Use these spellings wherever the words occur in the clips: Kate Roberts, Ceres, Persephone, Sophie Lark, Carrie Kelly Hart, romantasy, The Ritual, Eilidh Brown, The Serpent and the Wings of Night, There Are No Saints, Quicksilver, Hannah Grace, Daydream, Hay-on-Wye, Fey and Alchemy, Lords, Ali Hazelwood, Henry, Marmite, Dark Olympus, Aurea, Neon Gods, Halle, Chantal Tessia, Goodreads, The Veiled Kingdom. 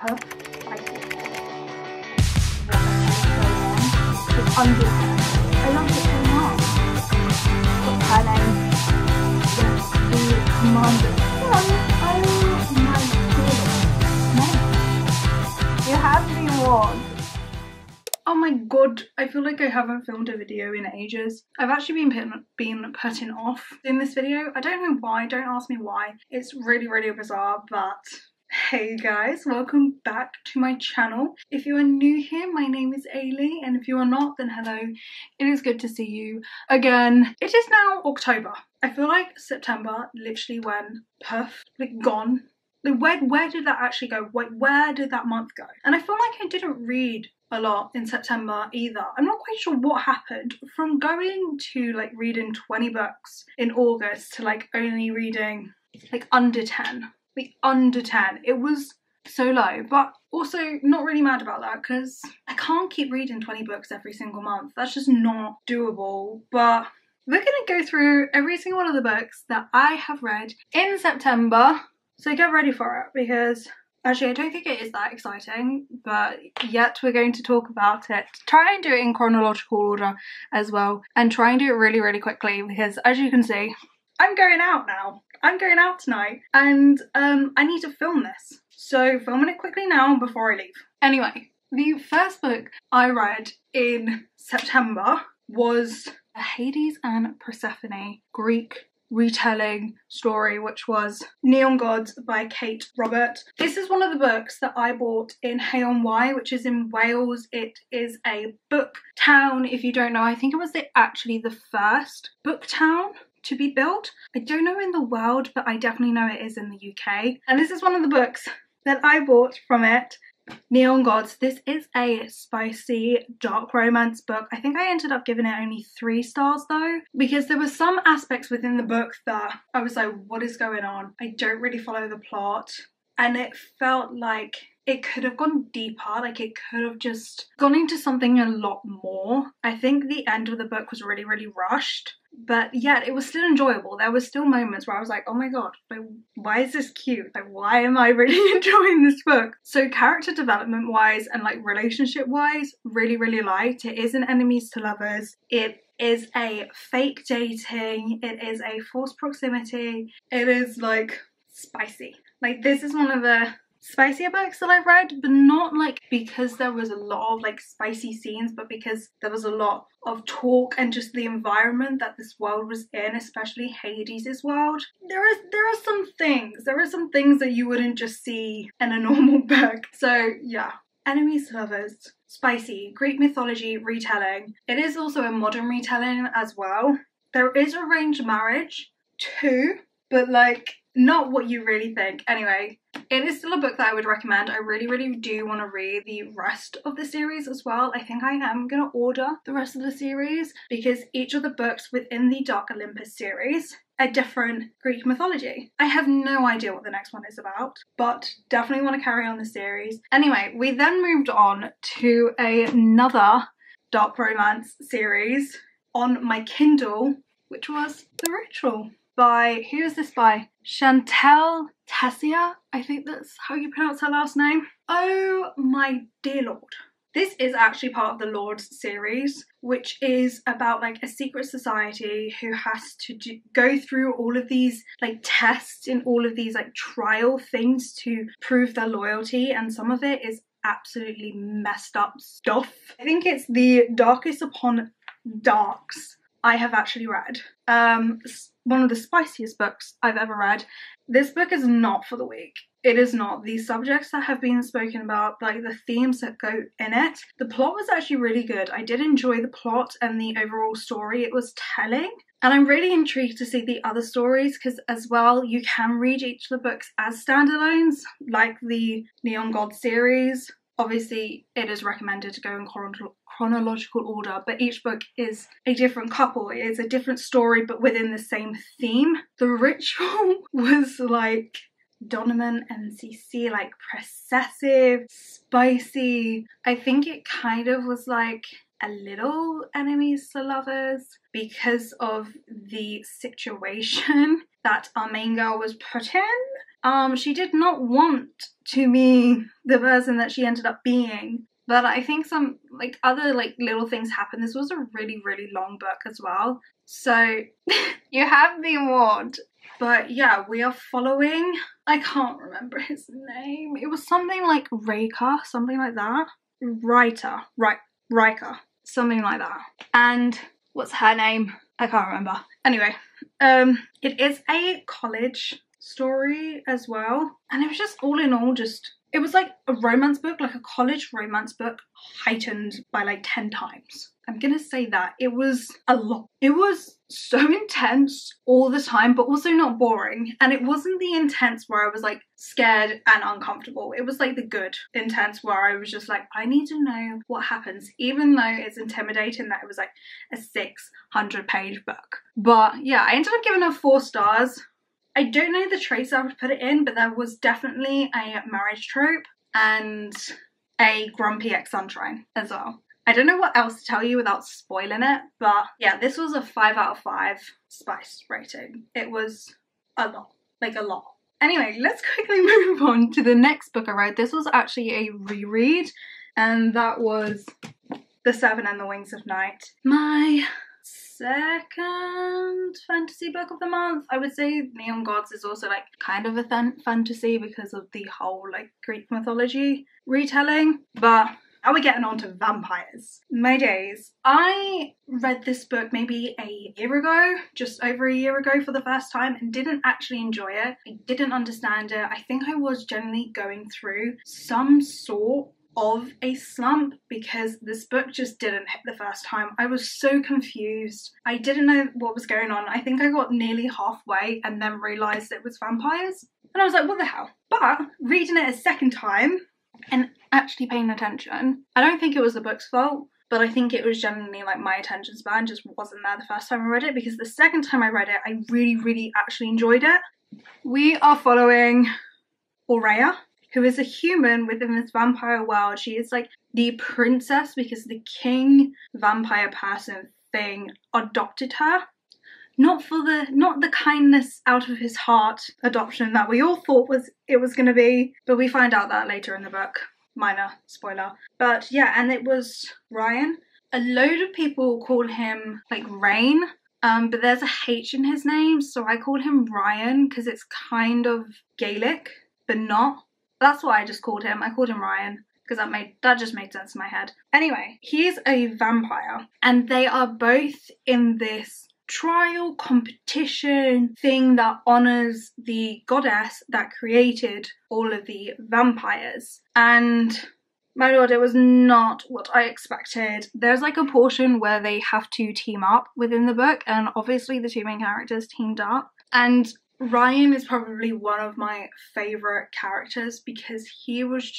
puff spices. It's unbelievable. I love it so much. What's her name? The commander. Oh my goodness. You have me warned. Oh my god, I feel like I haven't filmed a video in ages. I've actually been putting off in this video. I don't know why, don't ask me why. It's really, really bizarre, but hey guys, welcome back to my channel. If you are new here, my name is Eilidh, and if you are not, then hello. It is good to see you again. It is now October. I feel like September literally went puff, like gone. Like where did that actually go? Where did that month go? And I feel like I didn't read a lot in September either. I'm not quite sure what happened from going to like reading 20 books in August to like only reading like under 10. Like under 10. It was so low, but also not really mad about that because I can't keep reading 20 books every single month. That's just not doable. But we're gonna go through every single one of the books that I have read in September. So get ready for it because actually, I don't think it is that exciting, but yet we're going to talk about it. Try and do it in chronological order as well, and try and do it really, really quickly because, as you can see, I'm going out now. I'm going out tonight, and I need to film this. So filming it quickly now before I leave. Anyway, the first book I read in September was a Hades and Persephone Greek retelling story, which was Neon Gods by Kate Roberts. This is one of the books that I bought in Hay-on-Wye, which is in Wales. It is a book town, if you don't know. I think it was actually the first book town to be built. I don't know in the world, but I definitely know it is in the UK. And this is one of the books that I bought from it. Neon Gods. This is a spicy dark romance book. I think I ended up giving it only 3 stars though, because there were some aspects within the book that I was like, what is going on? I don't really follow the plot, and it felt like it could have gone deeper, like it could have just gone into something a lot more. I think the end of the book was really, really rushed, but yet it was still enjoyable. There were still moments where I was like, oh my god, like, why is this cute? Like, why am I really enjoying this book? So character development wise and like relationship wise, really, really liked. It isn't enemies to lovers. It is a fake dating. It is a forced proximity. It is like spicy. Like this is one of the spicier books that I've read, but not like because there was a lot of like spicy scenes, but because there was a lot of talk and just the environment that this world was in, especially Hades' world. There are some things. There are some things that you wouldn't just see in a normal book. So yeah. Enemies to lovers. Spicy. Greek mythology retelling. It is also a modern retelling as well. There is arranged marriage too, but like not what you really think. Anyway, it is still a book that I would recommend. I really, really do want to read the rest of the series as well. I think I am going to order the rest of the series because each of the books within the Dark Olympus series are different Greek mythology. I have no idea what the next one is about, but definitely want to carry on the series. Anyway, we then moved on to another dark romance series on my Kindle, which was The Ritual. By, who is this by? Chantal Tessia, I think that's how you pronounce her last name. Oh my dear lord. This is actually part of the Lords series, which is about like a secret society who has to go through all of these like tests and all of these like trial things to prove their loyalty, and some of it is absolutely messed up stuff. I think it's the darkest upon darks I have actually read. One of the spiciest books I've ever read. This book is not for the weak. It is not. The subjects that have been spoken about, like the themes that go in it, the plot was actually really good. I did enjoy the plot and the overall story it was telling. And I'm really intrigued to see the other stories because as well, you can read each of the books as standalones, like the Neon God series. Obviously, it is recommended to go in chronological order, but each book is a different couple. It is a different story, but within the same theme. The Ritual was like Donovan and Cece, like possessive, spicy. I think it kind of was like a little enemies to lovers because of the situation that our main girl was put in. She did not want to be the person that she ended up being. But I think some other little things happened. This was a really, really long book as well. So you have been warned. But yeah, we are following, I can't remember his name. It was something like Raker, something like that. Riker, something like that. And what's her name? I can't remember. Anyway, it is a college story as well. And it was just all in all just, it was like a romance book, like a college romance book heightened by like 10 times. I'm gonna say that. It was a lot. It was so intense all the time, but also not boring. And it wasn't the intense where I was like scared and uncomfortable. It was like the good intense where I was just like, I need to know what happens, even though it's intimidating that it was like a 600-page book. But yeah, I ended up giving it 4 stars. I don't know the traits I would put it in, but there was definitely a marriage trope and a grumpy ex-sunshine as well. I don't know what else to tell you without spoiling it, but yeah, this was a 5 out of 5 spice rating. It was a lot, like a lot. Anyway, let's quickly move on to the next book I read. This was actually a reread, and that was The Serpent and the Wings of Night. My second fantasy book of the month. I would say Neon Gods is also like kind of a fantasy because of the whole like Greek mythology retelling, but are we getting on to vampires? My days. I read this book maybe a year ago, just over a year ago for the first time, and didn't actually enjoy it. I didn't understand it. I think I was generally going through some sort of a slump because this book just didn't hit the first time. I was so confused. I didn't know what was going on. I think I got nearly halfway and then realised it was vampires. And I was like, what the hell? But reading it a second time and actually paying attention, I don't think it was the book's fault, but I think it was generally like my attention span just wasn't there the first time I read it, because the second time I read it I really actually enjoyed it. We are following Aurea, who is a human within this vampire world. She is like the princess because the king vampire person thing adopted her. Not the kindness out of his heart adoption that we all thought it was going to be, but we find out that later in the book. Minor spoiler. But yeah, and it was Ryan. A load of people call him like Rain, but there's a H in his name, so I call him Ryan because it's kind of Gaelic, but not. That's why I just called him. I called him Ryan because that just made sense in my head. Anyway, he's a vampire, and they are both in this trial competition thing that honors the goddess that created all of the vampires. And my lord, it was not what I expected. There's like a portion where they have to team up within the book, and obviously the two main characters teamed up, and Ryan is probably one of my favorite characters because he was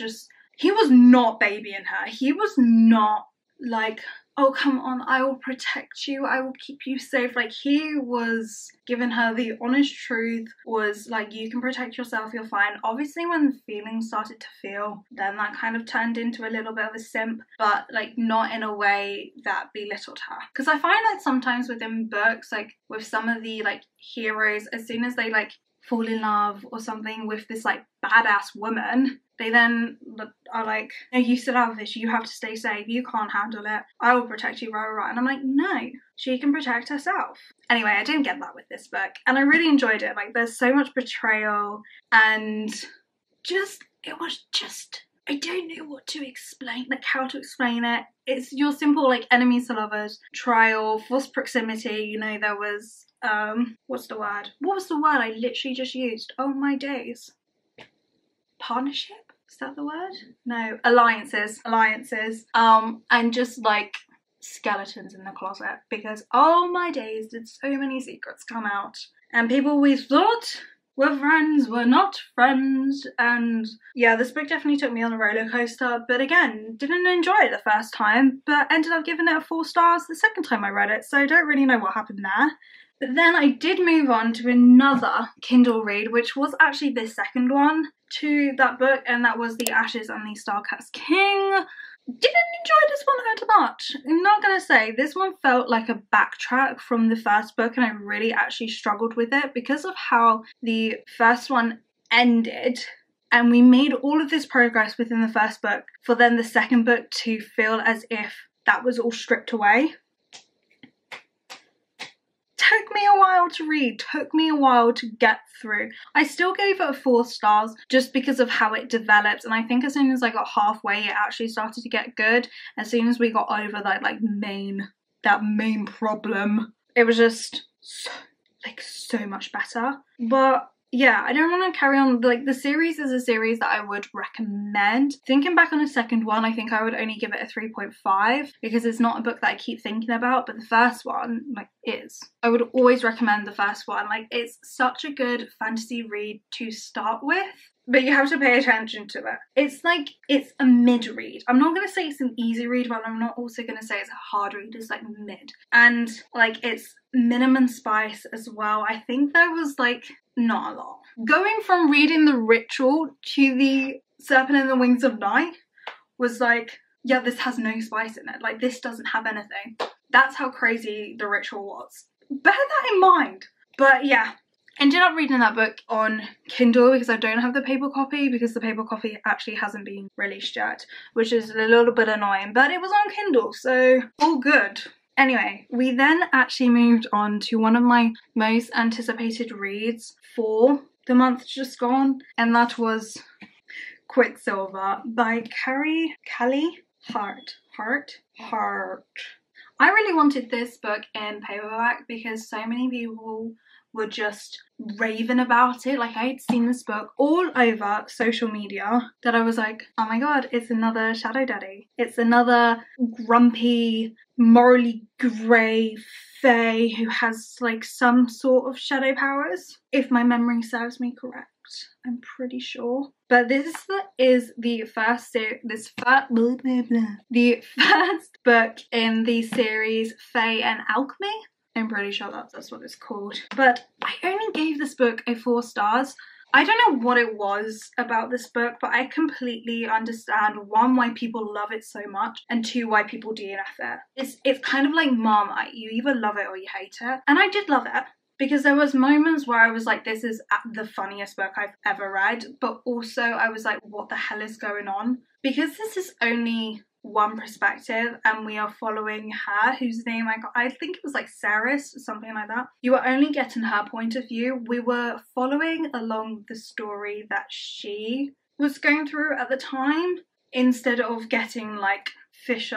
not babying her. He was not like, oh, come on, I will protect you, I will keep you safe. Like, he was giving her the honest truth, was like, you can protect yourself, you're fine. Obviously, when the feelings started to feel, then that kind of turned into a little bit of a simp, but, like, not in a way that belittled her. Because I find that sometimes within books, like, with some of the, like, heroes, as soon as they, like, fall in love or something with this, like, badass woman, they then are like, no, you still have this, you have to stay safe, you can't handle it, I will protect you, right. And I'm like, no, she can protect herself. Anyway, I didn't get that with this book, and I really enjoyed it. Like, there's so much betrayal, and I don't know what to explain, like how to explain it. It's your simple like enemies to lovers, trial, forced proximity, you know. There was, what was the word I literally just used? Oh my days. Partnership? Is that the word? No, alliances, and just like skeletons in the closet, because oh my days, did so many secrets come out, and people we thought were friends were not friends. And yeah, this book definitely took me on a roller coaster, but again, didn't enjoy it the first time, but ended up giving it a 4 stars the second time I read it, so I don't really know what happened there. But then I did move on to another Kindle read, which was actually the second one to that book, and that was The Ashes and the Starcat's King. Didn't enjoy this one out much. I'm not gonna say, this one felt like a backtrack from the first book, and I really actually struggled with it because of how the first one ended, and we made all of this progress within the first book for then the second book to feel as if that was all stripped away. Took me a while to read, took me a while to get through. I still gave it 4 stars just because of how it develops, and I think as soon as I got halfway it actually started to get good. As soon as we got over that main problem, it was just so much better. But yeah, I don't want to carry on. The series is a series that I would recommend. Thinking back on a second one, I think I would only give it a 3.5 because it's not a book that I keep thinking about, but the first one, is. I would always recommend the first one. It's such a good fantasy read to start with, but you have to pay attention to it. It's a mid-read. I'm not going to say it's an easy read, but I'm not also going to say it's a hard read. It's mid. And it's minimum spice as well. I think there was not a lot. Going from reading The Ritual to The Serpent and the Wings of Night was yeah, this has no spice in it. This doesn't have anything. That's how crazy The Ritual was. Bear that in mind. But yeah. Ended up reading that book on Kindle because I don't have the paper copy, because the paper copy actually hasn't been released yet, which is a little bit annoying, but it was on Kindle, so all good. Anyway, we then actually moved on to one of my most anticipated reads for the month just gone, and that was Quicksilver by Carrie Kelly Hart. I really wanted this book in paperback because so many people were just raving about it. I had seen this book all over social media that I was like, oh my god, it's another Shadow Daddy. It's another grumpy, morally grey fae who has some sort of shadow powers, if my memory serves me correct. I'm pretty sure. But this is the first book in the series Fey and Alchemy. I'm pretty sure that's what it's called. But I only gave this book a 4 stars. I don't know what it was about this book, but I completely understand, 1, why people love it so much, and 2, why people DNF it. It's kind of like Marmite. You either love it or you hate it. And I did love it, because there was moments where I was like, this is the funniest book I've ever read. But also I was like, what the hell is going on? Because this is only one perspective, and we are following her, whose name I think it was Ceres or something like that. You were only getting her point of view. We were following along the story that she was going through at the time, instead of getting Fisher.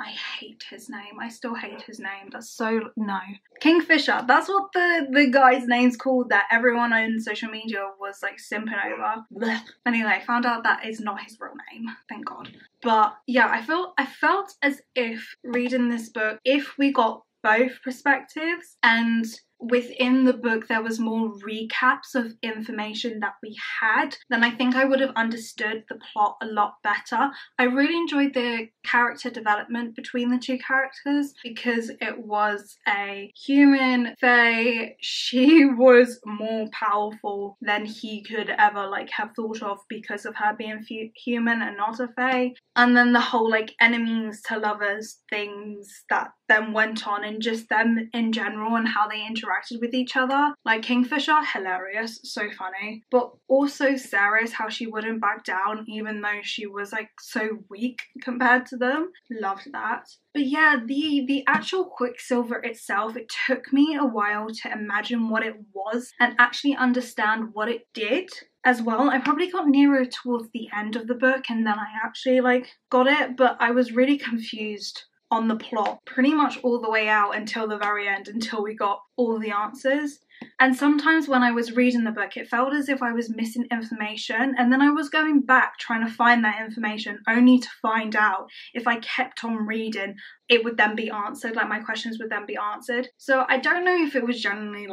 I hate his name. I still hate his name. That's so no. Kingfisher. That's what the guy's name's called that everyone on social media was simping over. Blech. Anyway, found out that is not his real name. Thank God. But yeah, I felt as if reading this book, if we got both perspectives, and within the book there was more recaps of information that we had, then I think I would have understood the plot a lot better. I really enjoyed the character development between the two characters, because it was a human fae. She was more powerful than he could ever have thought of, because of her being human and not a fae. And then the whole enemies to lovers things that then went on, and just them in general and how they interacted with each other. Kingfisher, hilarious, so funny. But also Ceres, how she wouldn't back down even though she was so weak compared to them. Loved that. But yeah, the actual Quicksilver itself, it took me a while to imagine what it was and actually understand what it did as well. I probably got nearer towards the end of the book, and then I actually got it, but I was really confused on the plot pretty much all the way out until the very end, until we got all the answers. And sometimes when I was reading the book, it felt as if I was missing information, and then I was going back trying to find that information, only to find out if I kept on reading it would then be answered, my questions would then be answered. So I don't know if it was generally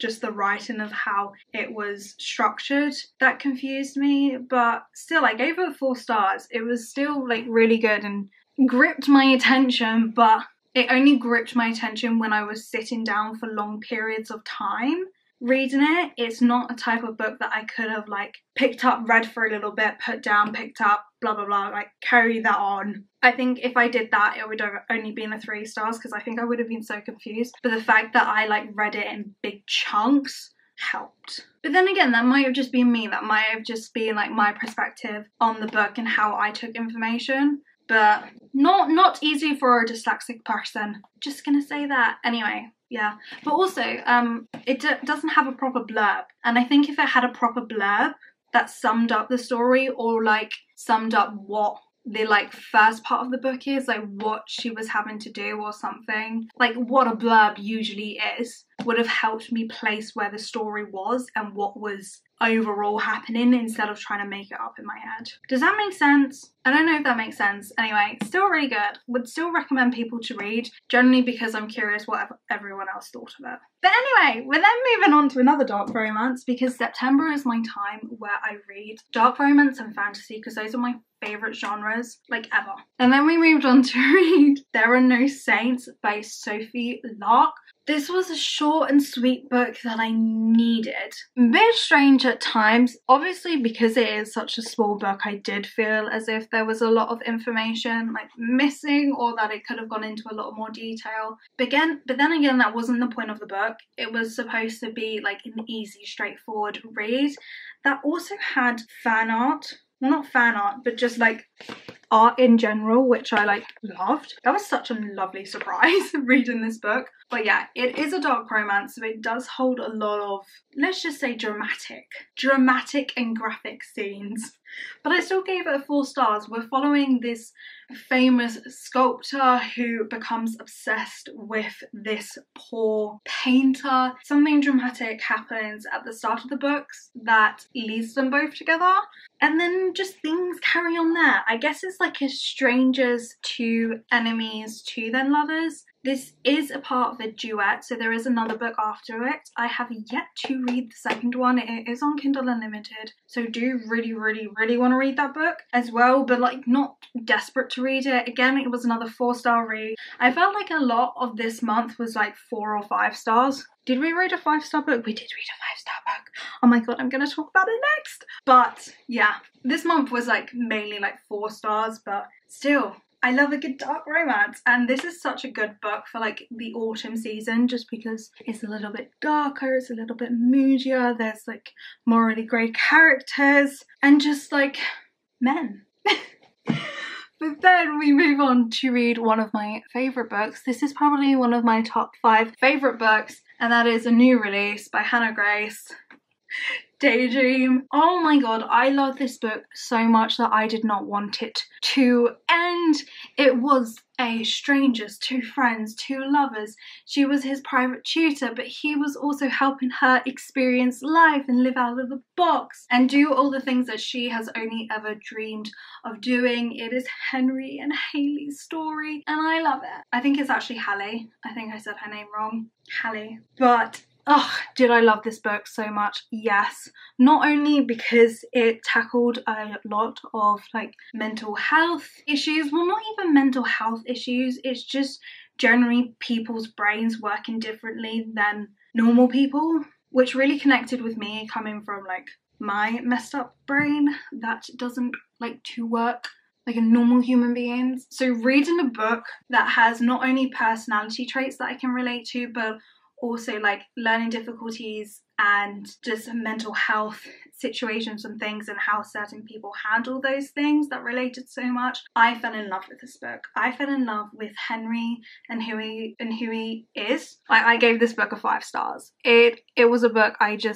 just the writing of how it was structured that confused me, but still I gave it 4 stars. It was still really good and gripped my attention, but it only gripped my attention when I was sitting down for long periods of time reading it. It's not a type of book that I could have picked up, read for a little bit, put down, picked up, blah blah blah, carry that on. I think if I did that it would have only been a 3 stars, because I think I would have been so confused. But the fact that I read it in big chunks helped. But then again, that might have just been me. That might have just been like my perspective on the book and how I took information. But not easy for a dyslexic person. Just gonna say that. Anyway, yeah. But also, it doesn't have a proper blurb. And I think if it had a proper blurb that summed up the story, or like summed up what the like first part of the book is, like what she was having to do or something, like what a blurb usually is, would have helped me place where the story was and what was overall happening, instead of trying to make it up in my head. Does that make sense? I don't know if that makes sense. Anyway, still really good. Would still recommend people to read, generally because I'm curious what everyone else thought of it. But anyway, we're then moving on to another dark romance, because September is my time where I read dark romance and fantasy, because those are my favourite genres, like ever. And then we moved on to read There Are No Saints by Sophie Lark. This was a short and sweet book that I needed. A bit strange at times, obviously because it is such a small book. I did feel as if there was a lot of information like missing, or that it could have gone into a lot more detail. But then again, that wasn't the point of the book. It was supposed to be like an easy, straightforward read that also had fan art. Well, not fan art, but just like art in general, which I like loved. That was such a lovely surprise reading this book. But yeah, it is a dark romance, so it does hold a lot of, let's just say, dramatic and graphic scenes. But I still gave it 4 stars. We're following this famous sculptor who becomes obsessed with this poor painter. Something dramatic happens at the start of the books that leads them both together, and then just things carry on there. I guess it's like a strangers to enemies to then lovers. This is a part of a duet, so there is another book after it. I have yet to read the second one. It is on Kindle Unlimited, so do really want to read that book as well, but like not desperate to read it. Again, it was another 4-star read. I felt like a lot of this month was like 4 or 5 stars. Did we read a 5-star book? We did read a 5-star book. Oh my god, I'm gonna talk about it next. But yeah, this month was like mainly like 4 stars, but still, I love a good dark romance, and this is such a good book for like the autumn season, just because it's a little bit darker, it's a little bit moodier, there's like morally grey characters and just like men. But then we move on to read one of my favourite books. This is probably one of my top 5 favourite books, and that is a new release by Hannah Grace, Daydream. Oh my god, I love this book so much that I did not want it to end. It was a strangers, 2 friends, 2 lovers. She was his private tutor, but he was also helping her experience life and live out of the box and do all the things that she has only ever dreamed of doing. It is Henry and Hayley's story, and I love it. I think it's actually Halle. I think I said her name wrong. Halle. But oh, did I love this book so much? Yes. Not only because it tackled a lot of like mental health issues, well, not even mental health issues, it's just generally people's brains working differently than normal people, which really connected with me, coming from like my messed up brain that doesn't like to work like a normal human being. So reading a book that has not only personality traits that I can relate to, but also like learning difficulties and just mental health situations and things, and how certain people handle those things, that related so much. I fell in love with this book. I fell in love with Henry and who he is. I gave this book a 5 stars. It was a book I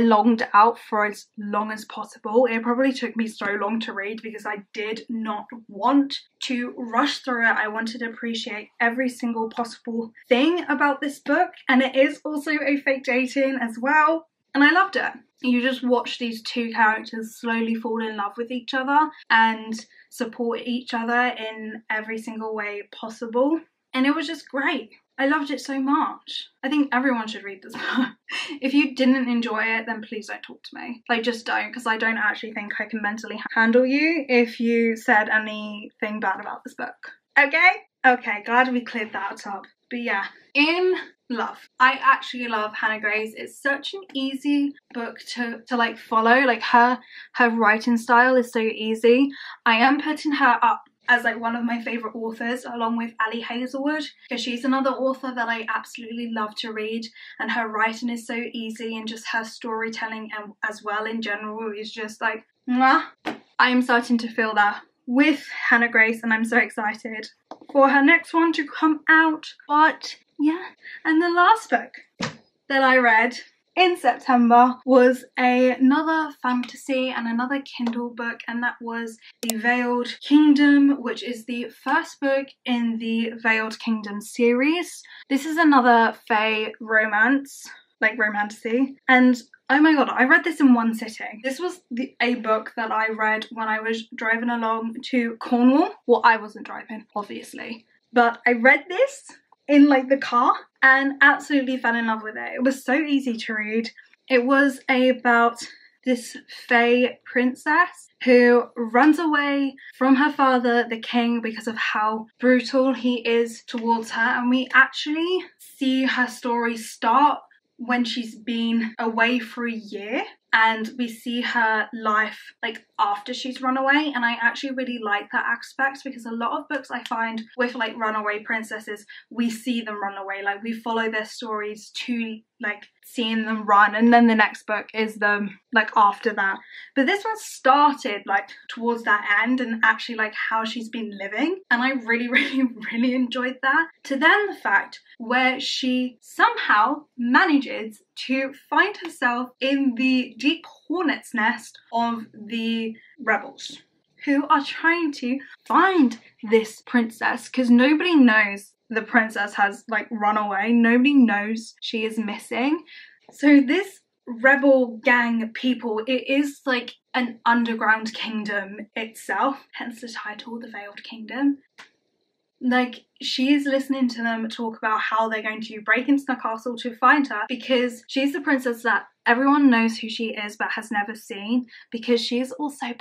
longed out for as long as possible. It probably took me so long to read because I did not want to rush through it. I wanted to appreciate every single possible thing about this book, and it is also a fake dating as well, and I loved it. You just watch these 2 characters slowly fall in love with each other and support each other in every single way possible, and it was just great. I loved it so much. I think everyone should read this book. If you didn't enjoy it, then please don't talk to me. Like, just don't, because I don't actually think I can mentally handle you if you said anything bad about this book. Okay? Okay, glad we cleared that up. But yeah, in love. I actually love Hannah Grace. It's such an easy book to like follow. Like her writing style is so easy. I am putting her up as like one of my favourite authors, along with Ali Hazelwood, because she's another author that I absolutely love to read, and her writing is so easy, and just her storytelling and as well in general is just like, mwah. I am starting to feel that with Hannah Grace, and I'm so excited for her next one to come out. But yeah, and the last book that I read in September was another fantasy and another Kindle book, and that was The Veiled Kingdom, which is the first book in the Veiled Kingdom series. This is another Fey romance, like romantasy, and oh my god, I read this in one sitting. This was a book that I read when I was driving along to Cornwall. Well, I wasn't driving, obviously, but I read this in like the car and absolutely fell in love with it. It was so easy to read. It was about this Fey princess who runs away from her father, the king, because of how brutal he is towards her. And we actually see her story start when she's been away for a year, and we see her life like after she's run away. And I actually really like that aspect, because a lot of books I find with like runaway princesses, we see them run away, like we follow their stories to like seeing them run, and then the next book is them like after that. But this one started like towards that end, and actually like how she's been living, and I really enjoyed that, to then the fact where she somehow manages to find herself in the deep hornet's nest of the rebels, who are trying to find this princess, because nobody knows the princess has like run away. Nobody knows she is missing. So this rebel gang of people, it is like an underground kingdom itself, hence the title, The Veiled Kingdom. Like, she's listening to them talk about how they're going to break into the castle to find her, because she's the princess that everyone knows who she is but has never seen, because she's also powerless.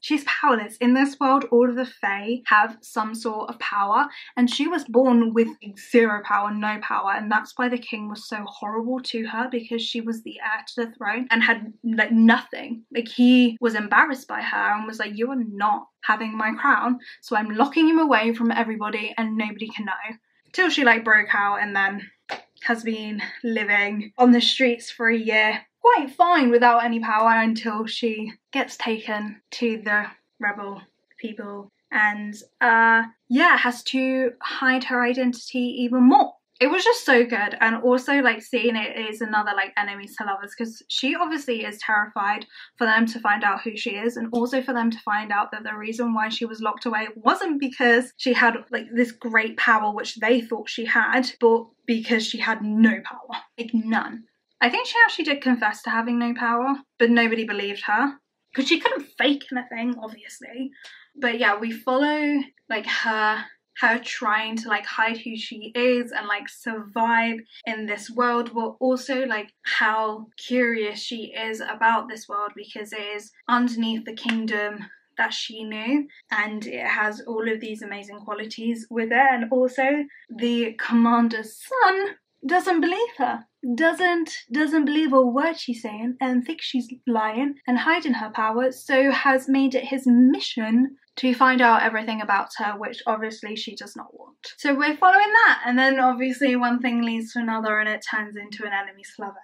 She's powerless. In this world, all of the Fey have some sort of power, and she was born with zero power, no power, and that's why the king was so horrible to her, because she was the heir to the throne and had like nothing. Like, he was embarrassed by her and was like, you are not having my crown, so I'm locking him away from everybody and nobody can know. Till she like broke out and then has been living on the streets for a year, quite fine without any power, until she gets taken to the rebel people and yeah, has to hide her identity even more. It was just so good. And also like seeing it is another like enemies to lovers, because she obviously is terrified for them to find out who she is, and also for them to find out that the reason why she was locked away wasn't because she had like this great power which they thought she had, but because she had no power, like none. I think she actually did confess to having no power, but nobody believed her, because she couldn't fake anything, obviously. But yeah, we follow like her trying to like hide who she is and like survive in this world, but also like how curious she is about this world, because it is underneath the kingdom that she knew, and it has all of these amazing qualities with it. And also the commander's son doesn't believe her, doesn't believe a word she's saying, and thinks she's lying and hiding her power, so has made it his mission to find out everything about her, which obviously she does not want. So we're following that, and then obviously one thing leads to another, and it turns into an enemies to lovers.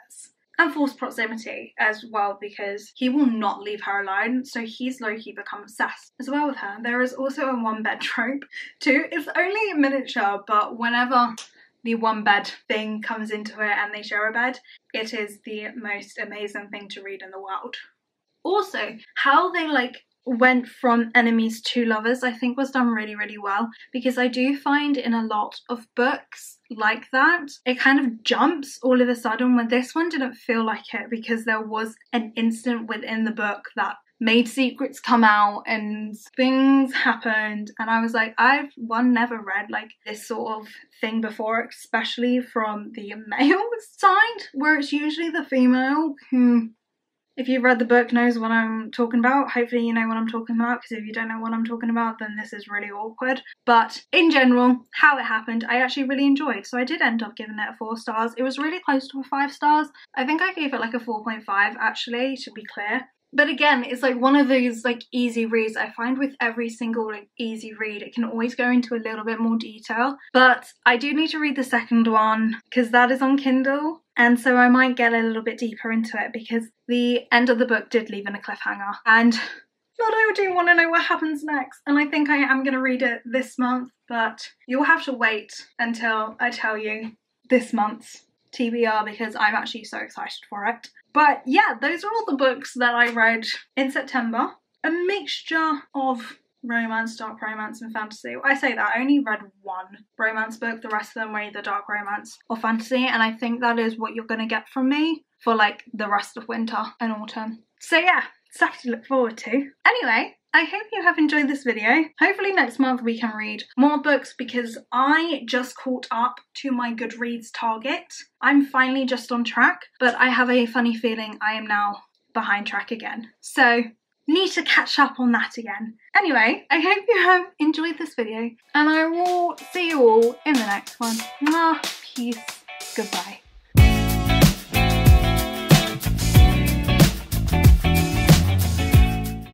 And forced proximity as well, because he will not leave her alone, so he's low-key become obsessed as well with her. There is also a one-bed trope too. It's only miniature, but whenever the one-bed thing comes into it and they share a bed, it is the most amazing thing to read in the world. Also, how they like went from enemies to lovers, I think was done really well, because I do find in a lot of books like that, it kind of jumps all of a sudden, when this one didn't feel like it, because there was an instant within the book that made secrets come out and things happened, and I was like, I've never read like this sort of thing before, especially from the male side, where it's usually the female who, if you've read the book, knows what I'm talking about. Hopefully you know what I'm talking about, because if you don't know what I'm talking about, then this is really awkward. But in general, how it happened, I actually really enjoyed. So I did end up giving it 4 stars. It was really close to 5 stars. I think I gave it like a 4.5 actually, to be clear. But again, it's like one of those like easy reads. I find with every single like easy read, it can always go into a little bit more detail. But I do need to read the second one because that is on Kindle. And so I might get a little bit deeper into it because the end of the book did leave in a cliffhanger. And Lord, I do want to know what happens next. And I think I am going to read it this month, but you'll have to wait until I tell you this month's TBR because I'm actually so excited for it. But yeah, those are all the books that I read in September. A mixture of romance, dark romance and fantasy. I say that, I only read one romance book, the rest of them were either dark romance or fantasy, and I think that is what you're going to get from me for like the rest of winter and autumn. So yeah, stuff to look forward to. Anyway, I hope you have enjoyed this video. Hopefully next month we can read more books because I just caught up to my Goodreads target. I'm finally just on track, but I have a funny feeling I am now behind track again. So need to catch up on that again. Anyway, I hope you have enjoyed this video and I will see you all in the next one. Mwah, peace, goodbye.